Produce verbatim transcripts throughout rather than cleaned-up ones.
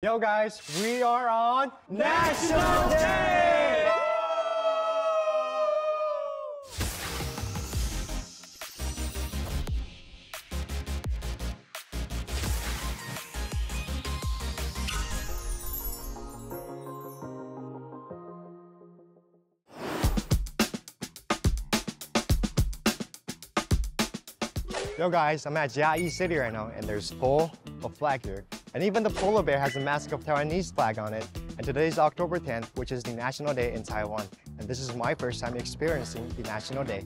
Yo guys, we are on National Day! Yo guys, I'm at Chiayi City right now and there's full of flag here. And even the polar bear has a mask of Taiwanese flag on it. And today's October tenth, which is the National Day in Taiwan. And this is my first time experiencing the National Day.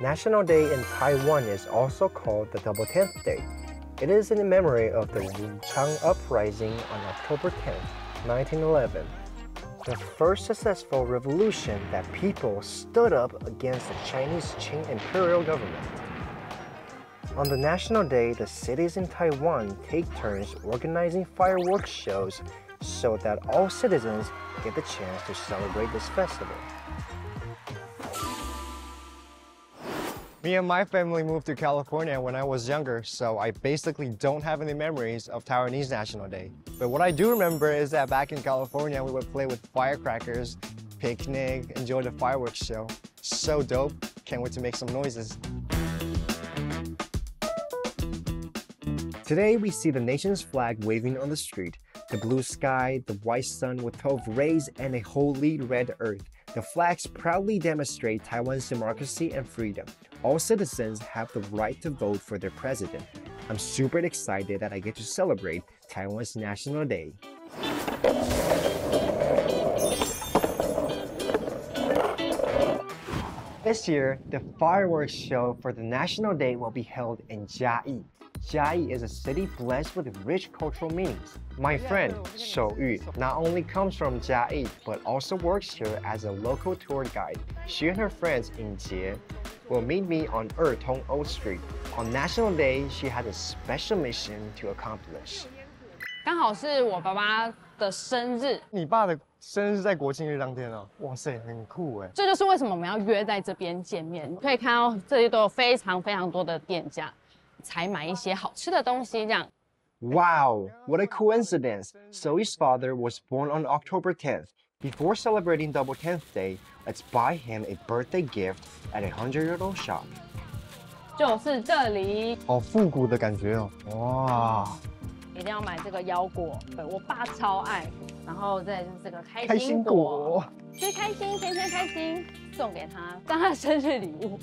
National Day in Taiwan is also called the Double Tenth Day. It is in memory of the Wuchang Uprising on October tenth, nineteen eleven. The first successful revolution that people stood up against the Chinese Qing imperial government. On the National Day, the cities in Taiwan take turns organizing fireworks shows so that all citizens get the chance to celebrate this festival. Me and my family moved to California when I was younger, so I basically don't have any memories of Taiwanese National Day. But what I do remember is that back in California, we would play with firecrackers, picnic, enjoy the fireworks show. So dope, can't wait to make some noises. Today, we see the nation's flag waving on the street, the blue sky, the white sun with twelve rays, and a holy red earth. The flags proudly demonstrate Taiwan's democracy and freedom. All citizens have the right to vote for their president. I'm super excited that I get to celebrate Taiwan's National Day. This year, the fireworks show for the National Day will be held in Chiayi. Chiayi is a city blessed with rich cultural meanings. My friend, Shouyu, not only comes from Chiayi, but also works here as a local tour guide. She and her friends, Yingjie, will meet me on Ertong Old Street. On National Day, she had a special mission to accomplish. 刚好是我爸爸的生日。你爸的生日在国庆日当天啊，哇塞，很酷哎！这就是为什么我们要约在这边见面。可以看到这里都有非常非常多的店家，才买一些好吃的东西这样。Wow, what a coincidence! Zoe's father was born on October tenth. Before celebrating Double Tenth Day, let's buy him a birthday gift at a hundred-year-old shop. 就是这里。好复古的感觉哦，哇！ 一定要买这个腰果，对我爸超爱。然后再就是这个开心果，开心果吃开心，天天开心，送给他当他生日礼物。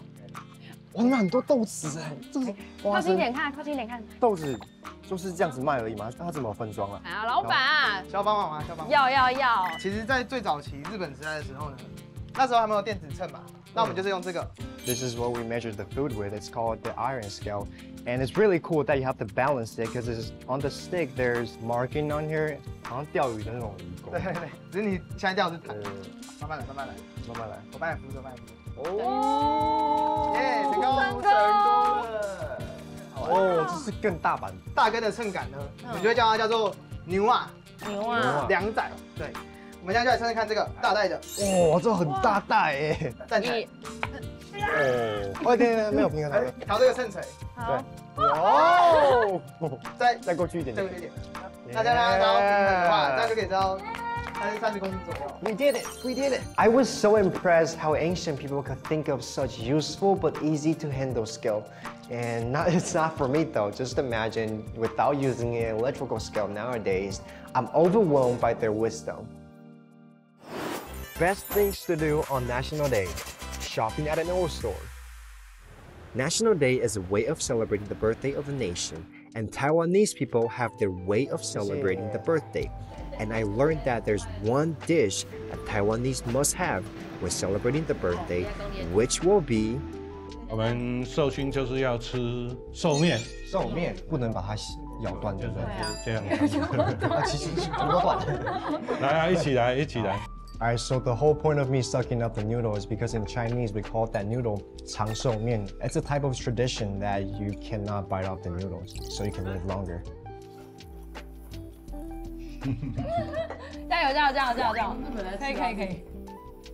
哇，那很多豆子哎，这是靠近一点看，靠近一点看。豆子就是这样子卖而已嘛，它怎么分装啊？啊，老板，消防网啊，消防要要要。其实，在最早期日本时代的时候呢，那时候还没有电子秤嘛，那我们就是用这个。 This is what we measure the food with. It's called the iron scale. And it's really cool that you have to balance it because on the stick, there's marking on here. 好像钓鱼的那种鱼钩。对对对，只是你现在钓的是弹的。慢慢来，慢慢来，慢慢来。我帮你扶着，帮你扶着。哦，耶，成功，成功了。哦，这是更大版。大哥的秤杆呢，我们就会叫它叫做牛啊，牛啊，两仔。对，我们现在就来称称看这个大袋的。哇，这很大袋哎。站起来。 哦，哦，对对，没有平衡台，调这个秤锤，对，哦，再再过去一点，再过去一点，大家大家到平衡的话，大家就可以到三十三十公斤左右。We did it, we did it. I was so impressed how ancient people could think of such useful but easy to handle skill, and not it's not for me though. Just imagine without using an electrical scale nowadays, I'm overwhelmed by their wisdom. Best things to do on National Day. Shopping at an old store. National Day is a way of celebrating the birthday of the nation, and Taiwanese people have their way of celebrating the birthday. And I learned that there's one dish that Taiwanese must have when celebrating the birthday, which will be. 我们寿星就是要吃寿面，寿面不能把它咬断，就是这样。啊，其实是咬断。来，一起来，一起来。 Alright, so the whole point of me sucking up the noodle is because in Chinese we call that noodle 长寿面. It's a type of tradition that you cannot bite off the noodles, so you can live longer. 加油加油加油加油！可以可以可以。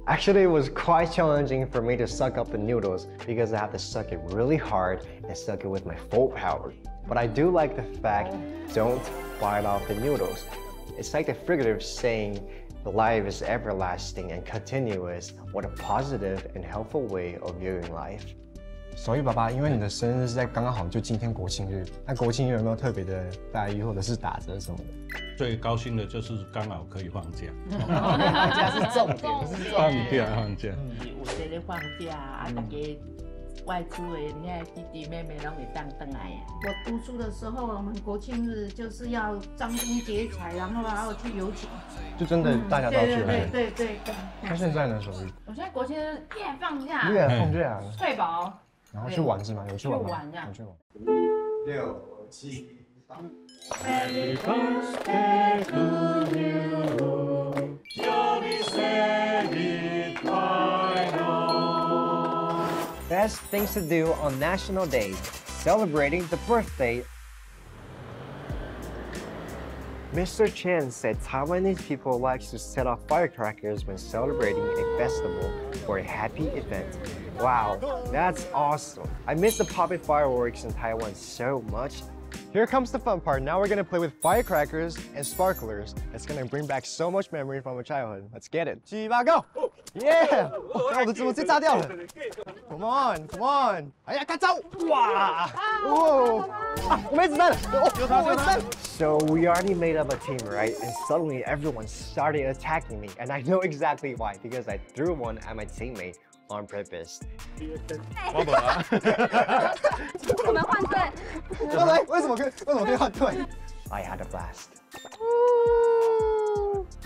Actually, it was quite challenging for me to suck up the noodles because I have to suck it really hard and suck it with my full power. But I do like the fact, don't bite off the noodles. It's like the figurative saying, life is everlasting and continuous. What a positive and helpful way of viewing life. 所以爸爸，因为你的生日是在刚刚好就今天国庆日，那国庆日有没有特别的待遇或者是打折什么的？最高兴的就是刚好可以放假，放假是重点，不是放假放假。有些咧放假啊，大家外出的，你看弟弟妹妹拢会当回来呀。我读书的时候，我们国庆日就是要张灯结彩，然后还要去游行，就真的大家都去了。对对对对。那现在呢，小玉？我现在国庆日依然放假，依然放假，退保。 然后去玩是吗？有去玩吗？有去玩。五六七八。Happy birthday to you. Best things to do on National Day, celebrating the birthday. Mister Chen said Taiwanese people likes to set off firecrackers when celebrating a festival or a happy event. Wow, that's awesome. I miss the popping fireworks in Taiwan so much. Here comes the fun part. Now we're gonna play with firecrackers and sparklers. It's gonna bring back so much memory from our childhood. Let's get it. Chiba, go! Yeah! Come on, come on! So we already made up a team, right? And suddenly everyone started attacking me. And I know exactly why, because I threw one at my teammate. On purpose. 我本来。我们换队。换队？为什么可以？为什么可以换队 ？I had a blast.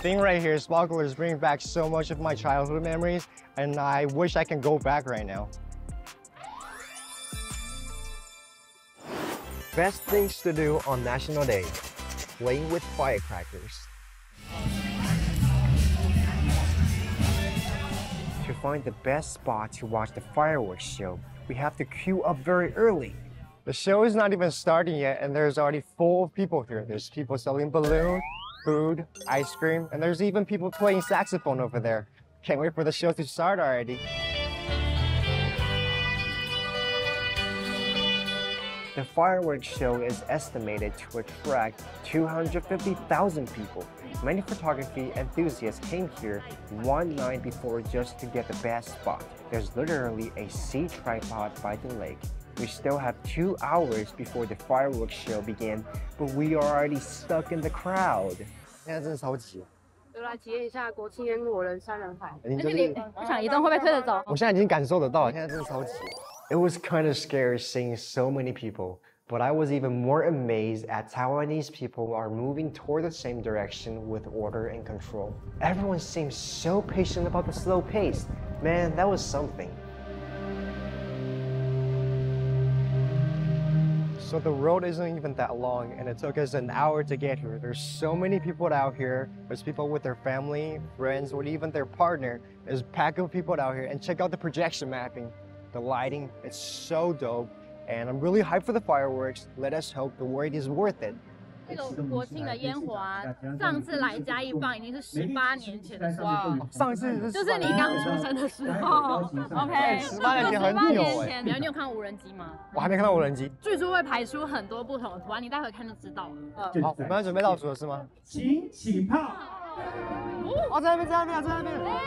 Thing right here, sparklers bring back so much of my childhood memories, and I wish I can go back right now. Best things to do on National Day: playing with firecrackers. To find the best spot to watch the fireworks show, we have to queue up very early. The show is not even starting yet, and there's already full of people here. There's people selling balloons, food, ice cream, and there's even people playing saxophone over there. Can't wait for the show to start already. The fireworks show is estimated to attract two hundred fifty thousand people. Many photography enthusiasts came here one night before just to get the best spot. There's literally a sea tripod by the lake. We still have two hours before the fireworks show began, but we are already stuck in the crowd. 现在真的超挤。 就来体验一下国庆烟火人山人海。而且你不想移动会被推着走？我现在已经感受得到，现在真的超级。It was kind of scary seeing so many people, but I was even more amazed at Taiwanese people are moving toward the same direction with order and control. Everyone seems so patient about the slow pace. Man, that was something. So the road isn't even that long, and it took us an hour to get here. There's so many people out here. There's people with their family, friends, or even their partner. There's a pack of people out here, and check out the projection mapping. The lighting, it's so dope, and I'm really hyped for the fireworks. Let us hope the wait is worth it. 这种国庆的烟火啊，上次来嘉义放已经是十八年前的时候，上次就是你刚出生的时候。OK， 十八年前很久哎。你有看无人机吗？我还没看到无人机。据说会排出很多不同的图案，你待会看就知道了。好，我们要准备倒数了是吗？请起炮！哦，在那边，在那边，在那边。哎。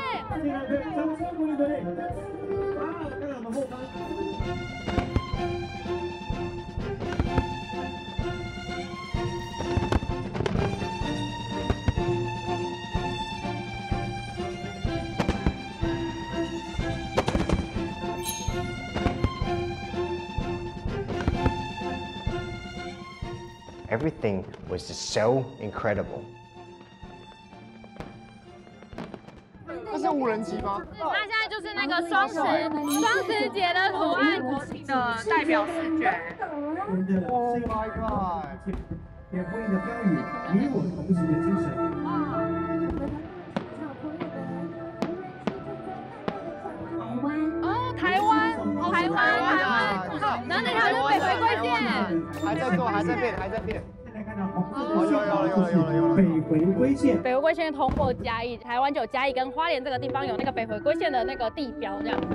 Everything was just so incredible. 那是无人机吗？那现在就是那个双十双十节的图案国旗的代表视觉。Oh my god！ 也呼应着标语“你我同行”的精神。哦，台湾，台湾，台湾，然后那条是北回归线。还在做，还在变，还在变。现在看到红色的是北回归线，北回归线通过嘉义，台湾就有嘉义跟花莲这个地方有那个北回归线的那个地标这样子。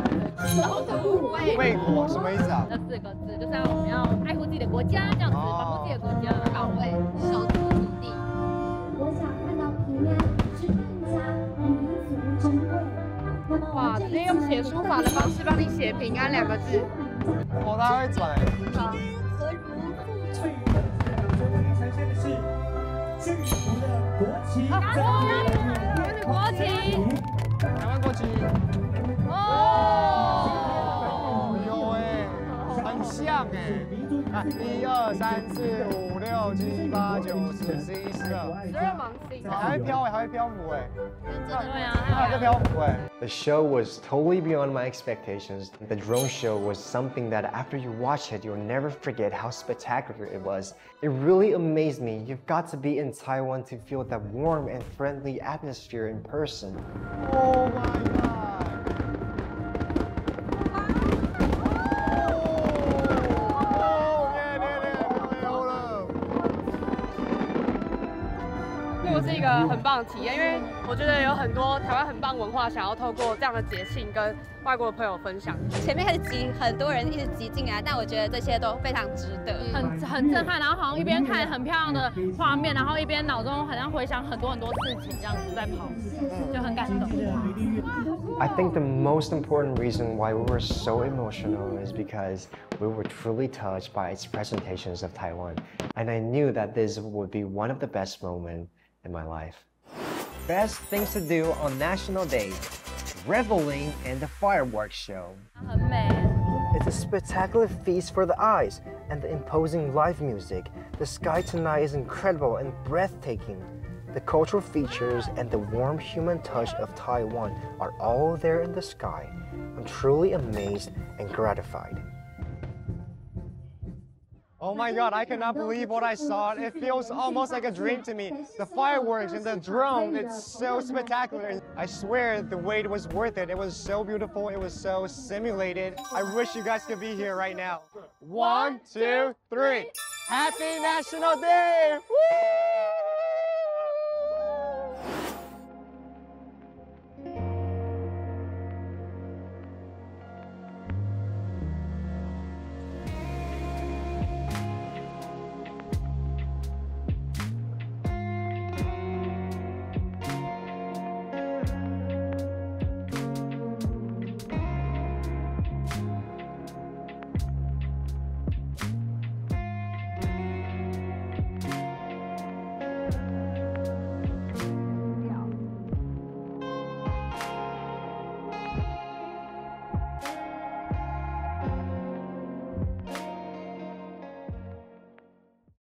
守土卫卫国什么意思啊？这四个字就是要我们要爱护自己的国家，这样子保护自己的国家，保卫守住土地。我想看到平安是更加民族珍贵。 哇，直接用写书法的方式帮你写“平安”两个字。哦，他会转。好。何如故去？呈现的是巨幅的国旗。国旗。台湾国旗。哦。有哎，很像哎。一二三四五六七八九十十一十二。十二芒星。还会飘哎，还会漂浮哎。 The show was totally beyond my expectations. The drone show was something that after you watch it, you'll never forget how spectacular it was. It really amazed me. You've got to be in Taiwan to feel that warm and friendly atmosphere in person. Oh my god! This is a very good experience. 我觉得有很多台湾很棒文化，想要透过这样的节庆跟外国的朋友分享。前面开始挤很多人，一直挤进来，但我觉得这些都非常值得，很很震撼。然后好像一边看很漂亮的画面，然后一边脑中好像回想很多很多事情，这样子在跑，就很感动。I think the most important reason why we were so emotional is because we were truly touched by its presentations of Taiwan, and I knew that this would be one of the best moments in my life. Best things to do on National Day, reveling in the fireworks show. It's a spectacular feast for the eyes, and the imposing live music. The sky tonight is incredible and breathtaking. The cultural features and the warm human touch of Taiwan are all there in the sky. I'm truly amazed and gratified. Oh my god, I cannot believe what I saw. It feels almost like a dream to me. The fireworks and the drone, it's so spectacular. I swear the wait was worth it. It was so beautiful, it was so simulated. I wish you guys could be here right now. One, two, three. Happy National Day! Woo!